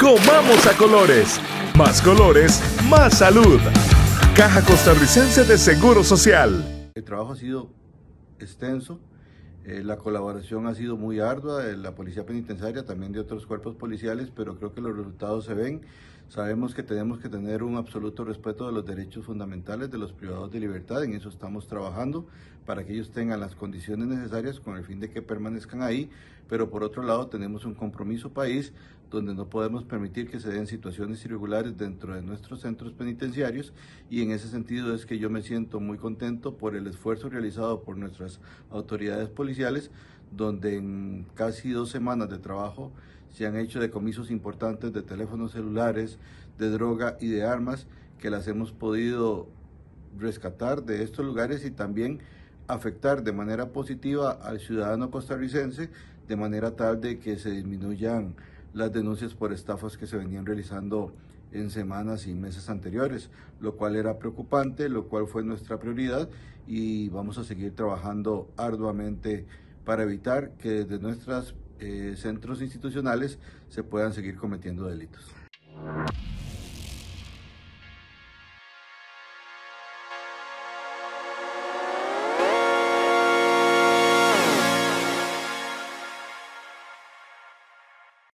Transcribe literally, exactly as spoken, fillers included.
Comamos a colores. Más colores, más salud. Caja Costarricense de Seguro Social. El trabajo ha sido extenso, eh, la colaboración ha sido muy ardua de la Policía Penitenciaria, también de otros cuerpos policiales, pero creo que los resultados se ven. Sabemos que tenemos que tener un absoluto respeto de los derechos fundamentales de los privados de libertad, en eso estamos trabajando, para que ellos tengan las condiciones necesarias con el fin de que permanezcan ahí, pero por otro lado tenemos un compromiso país donde no podemos permitir que se den situaciones irregulares dentro de nuestros centros penitenciarios, y en ese sentido es que yo me siento muy contento por el esfuerzo realizado por nuestras autoridades policiales, donde en casi dos semanas de trabajo se han hecho decomisos importantes de teléfonos celulares, de droga y de armas que las hemos podido rescatar de estos lugares y también afectar de manera positiva al ciudadano costarricense, de manera tal de que se disminuyan las denuncias por estafas que se venían realizando en semanas y meses anteriores, lo cual era preocupante, lo cual fue nuestra prioridad, y vamos a seguir trabajando arduamente para evitar que desde nuestros eh, centros institucionales se puedan seguir cometiendo delitos.